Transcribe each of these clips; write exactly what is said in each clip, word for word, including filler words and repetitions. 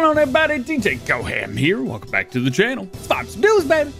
going on, everybody? D J Go Ham here. Welcome back to the channel. It's Farm Sim News, baby.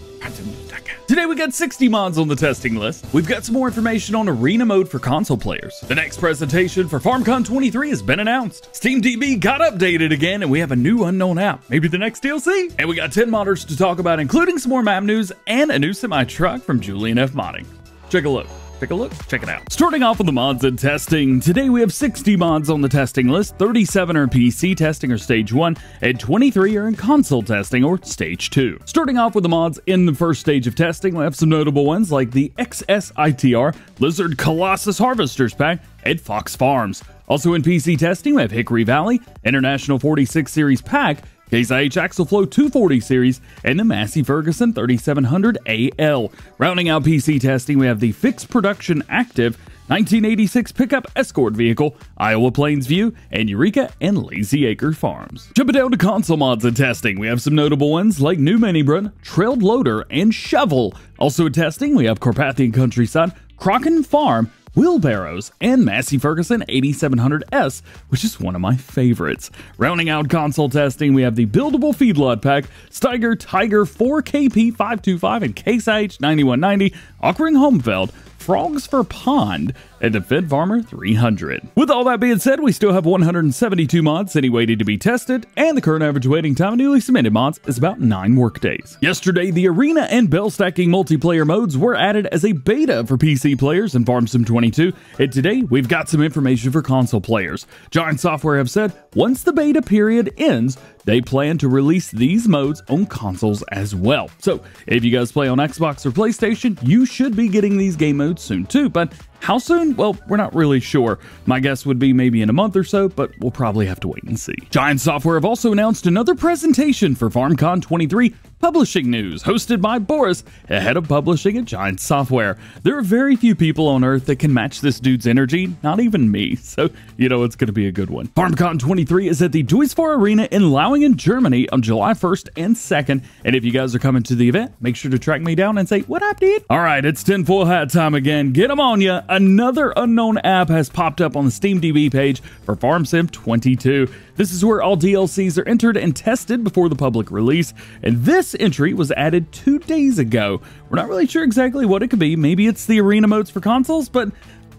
Today we got sixty mods on the testing list. We've got some more information on arena mode for console players. The next presentation for FarmCon twenty-three has been announced. SteamDB got updated again, and we have a new unknown app. Maybe the next D L C? And we got ten modders to talk about, including some more map news and a new semi truck from Julian F Modding. Check a look. Take a look, check it out. Starting off with the mods and testing, today we have sixty mods on the testing list, thirty-seven are in P C testing or stage one, and twenty-three are in console testing or stage two. Starting off with the mods in the first stage of testing, we have some notable ones like the X S I T R, Lizard Colossus Harvesters Pack, and Fox Farms. Also in P C testing, we have Hickory Valley, International forty-six Series Pack, Case I H Axleflow two forty Series, and the Massey Ferguson thirty-seven hundred A L. Rounding out P C testing, we have the fixed production active nineteen eighty-six pickup escort vehicle, Iowa Plains View, and Eureka and Lazy Acre Farms. Jumping down to console mods and testing, we have some notable ones like New Mini Brun, Trailed Loader, and Shovel. Also in testing, we have Carpathian Countryside, Crocken Farm, Wheelbarrows, and Massey Ferguson eighty-seven hundred S, which is one of my favorites. Rounding out console testing, we have the Buildable Feedlot Pack, Steiger Tiger four K P five twenty-five and Case I H ninety-one ninety, Ockering Homfeld, Frogs for Pond, and Defend Farmer three hundred. With all that being said, we still have one hundred seventy-two mods any waiting to be tested, and the current average waiting time of newly submitted mods is about nine workdays. Yesterday, the arena and bell stacking multiplayer modes were added as a beta for P C players in Farm Sim twenty-two, and today we've got some information for console players. Giant Software have said once the beta period ends, they plan to release these modes on consoles as well. So if you guys play on Xbox or PlayStation, you should be getting these game modes soon too, but how soon? Well, we're not really sure. My guess would be maybe in a month or so, but we'll probably have to wait and see. Giant Software have also announced another presentation for FarmCon twenty-three Publishing News, hosted by Boris, head of publishing at Giant Software. There are very few people on earth that can match this dude's energy, not even me, so you know it's going to be a good one. FarmCon twenty-three is at the Joyce four Arena in Lauingen, Germany on July first and second, and if you guys are coming to the event, make sure to track me down and say, what up, dude? All right, it's tinfoil hat time again. Get them on ya. Another unknown app has popped up on the SteamDB page for Farm Sim twenty-two. This is where all D L Cs are entered and tested before the public release, and this entry was added two days ago. We're not really sure exactly what it could be. Maybe it's the arena modes for consoles, but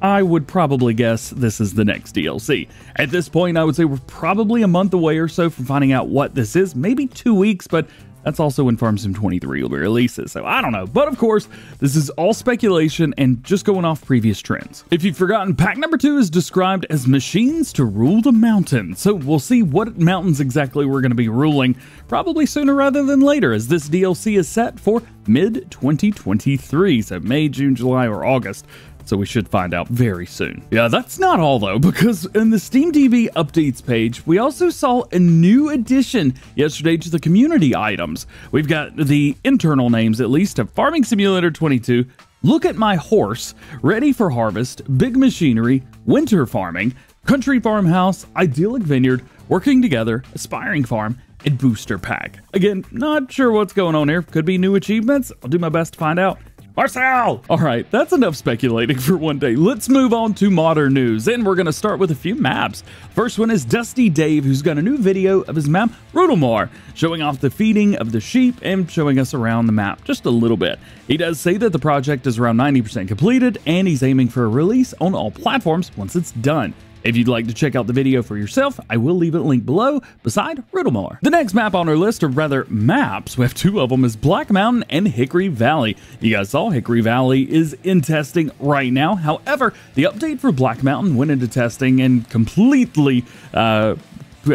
I would probably guess this is the next D L C. At this point, I would say we're probably a month away or so from finding out what this is, maybe two weeks, but that's also when Farm Sim twenty-three will be released, so I don't know. But of course, this is all speculation and just going off previous trends. If you've forgotten, pack number two is described as machines to rule the mountain. So we'll see what mountains exactly we're going to be ruling, probably sooner rather than later, as this D L C is set for mid twenty twenty-three, so May, June, July, or August. So we should find out very soon. Yeah, that's not all though, because in the SteamDB updates page, we also saw a new addition yesterday to the community items. We've got the internal names, at least, of Farming Simulator twenty-two, Look at My Horse, Ready for Harvest, Big Machinery, Winter Farming, Country Farmhouse, Idyllic Vineyard, Working Together, Aspiring Farm, and Booster Pack. Again, not sure what's going on here. Could be new achievements. I'll do my best to find out. Marcel! All right, that's enough speculating for one day. Let's move on to modern news, and we're going to start with a few maps. First one is Dusty Dave, who's got a new video of his map, Ruddlemoor, showing off the feeding of the sheep and showing us around the map just a little bit. He does say that the project is around ninety percent completed, and he's aiming for a release on all platforms once it's done. If you'd like to check out the video for yourself, I will leave a link below beside Ruddlemoor. The next map on our list, or rather maps, we have two of them, is Black Mountain and Hickory Valley. You guys saw Hickory Valley is in testing right now. However, the update for Black Mountain went into testing and completely uh,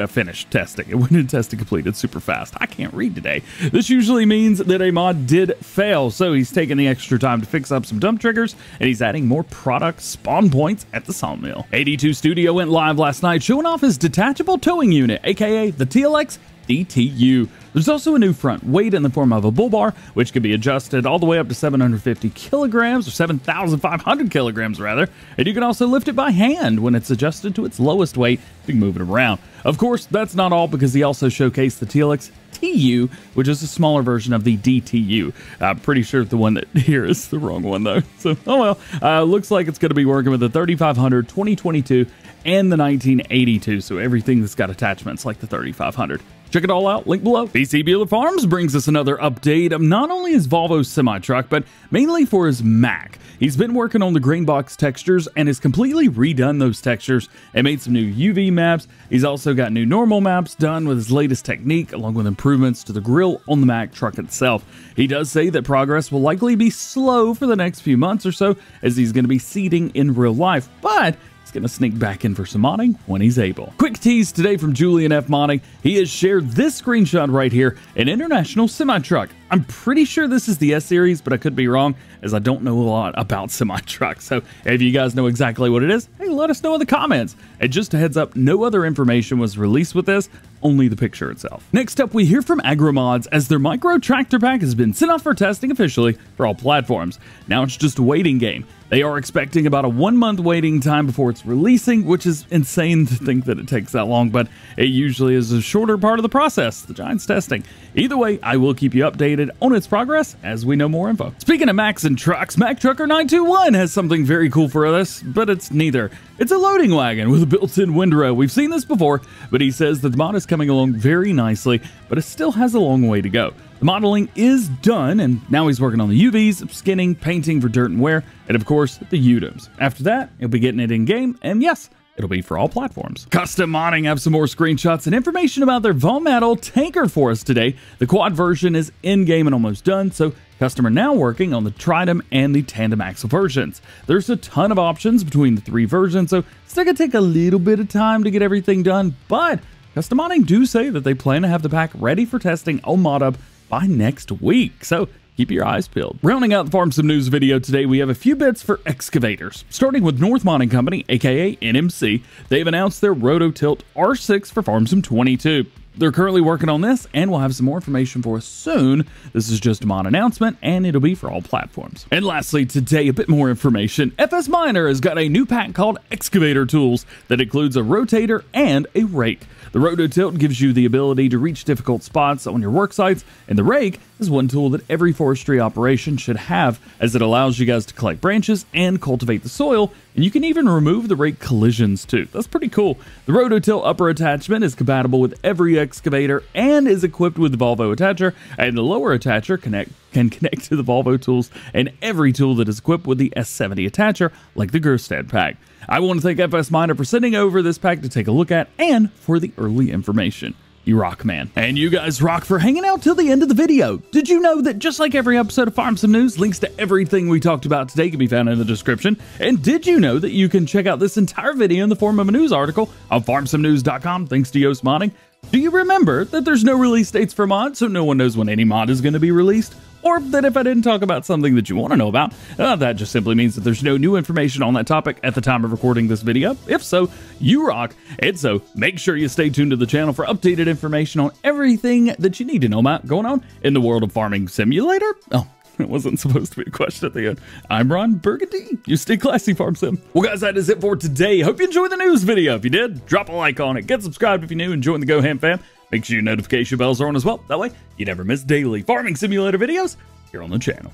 finished testing. It went into testing completed super fast. I can't read today. This usually means that a mod did fail, so he's taking the extra time to fix up some dump triggers, and he's adding more product spawn points at the sawmill. eighty-two Studio went live last night, showing off his Detachable Towing Unit, aka the T L X D T U. There's also a new front weight in the form of a bull bar, which can be adjusted all the way up to seven hundred fifty kilograms, or seven thousand five hundred kilograms rather, and you can also lift it by hand when it's adjusted to its lowest weight. You can move it around. Of course, that's not all, because he also showcased the T L X T U, which is a smaller version of the D T U. I'm pretty sure the one that here is the wrong one though. So, oh well, uh, looks like it's going to be working with the thirty-five hundred, twenty twenty-two, and the nineteen eighty-two, so everything that's got attachments like the thirty-five hundred. Check it all out, link below. Bcbuhler Farms brings us another update of not only his Volvo semi-truck, but mainly for his Mac. He's been working on the grain box textures and has completely redone those textures and made some new U V maps. He's also got new normal maps done with his latest technique, along with improvements to the grill on the Mac truck itself. He does say that progress will likely be slow for the next few months or so, as he's going to be seeding in real life, but he's going to sneak back in for some modding when he's able. Quick tease today from Julian F Modding. He has shared this screenshot right here, an International Semi Truck. I'm pretty sure this is the S-Series, but I could be wrong, as I don't know a lot about semi-trucks. So if you guys know exactly what it is, hey, let us know in the comments. And just a heads up, no other information was released with this, only the picture itself. Next up, we hear from AgriMods, as their micro tractor pack has been sent off for testing officially for all platforms. Now it's just a waiting game. They are expecting about a one-month waiting time before it's releasing, which is insane to think that it takes that long, but it usually is a shorter part of the process, the Giant's testing. Either way, I will keep you updated on its progress as we know more info. Speaking of Macs and trucks, Mac Trucker nine two one has something very cool for us, but it's neither. It's a loading wagon with a built-in windrow. We've seen this before, but he says that the mod is coming along very nicely, but it still has a long way to go. The modeling is done, and now he's working on the U Vs, skinning, painting for dirt and wear, and of course, the U D Ms. After that, he'll be getting it in-game, and yes, it'll be for all platforms. Custom Modding have some more screenshots and information about their Volmetal tanker for us today. The quad version is in-game and almost done, so Custom are now working on the Trident and the Tandem Axle versions. There's a ton of options between the three versions, so it's going to take a little bit of time to get everything done, but Custom Modding do say that they plan to have the pack ready for testing on ModUp by next week, so keep your eyes peeled. Rounding out the Farm Sim News video today, we have a few bits for excavators, starting with North Mining Company, aka N M C. They've announced their Rototilt R six for Farm Sim twenty-two. They're currently working on this, and we'll have some more information for us soon. This is just a mod announcement, and it'll be for all platforms. And lastly, today, a bit more information. F S Miner has got a new pack called Excavator Tools that includes a rotator and a rake. The Rototilt gives you the ability to reach difficult spots on your work sites, and the rake is one tool that every forestry operation should have, as it allows you guys to collect branches and cultivate the soil, and you can even remove the rake collisions too. That's pretty cool. The Rototilt upper attachment is compatible with every excavator and is equipped with the Volvo attacher, and the lower attacher connect can connect to the Volvo tools and every tool that is equipped with the S seventy attacher, like the Gerstad pack. I want to thank F S Miner for sending over this pack to take a look at and for the early information. You rock, man. And you guys rock for hanging out till the end of the video. Did you know that just like every episode of Farm Sim News, links to everything we talked about today can be found in the description? And did you know that you can check out this entire video in the form of a news article on farm sim news dot com thanks to Yoast Modding? Do you remember that there's no release dates for mods, so no one knows when any mod is going to be released? Or that if I didn't talk about something that you want to know about, uh, that just simply means that there's no new information on that topic at the time of recording this video. If so, you rock. And so make sure you stay tuned to the channel for updated information on everything that you need to know about going on in the world of Farming Simulator. Oh, it wasn't supposed to be a question at the end. I'm Ron Burgundy. You stay classy, Farm Sim. Well, guys, that is it for today. Hope you enjoyed the news video. If you did, drop a like on it. Get subscribed if you're new and join the Go Ham fam. Make sure your notification bells are on as well. That way, you never miss daily Farming Simulator videos here on the channel.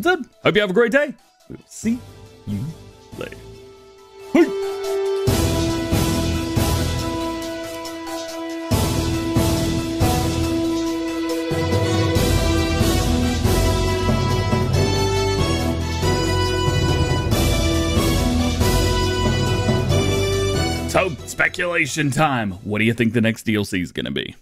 That's it. Hope you have a great day. We'll see you later. Peace. So, speculation time. What do you think the next D L C is going to be?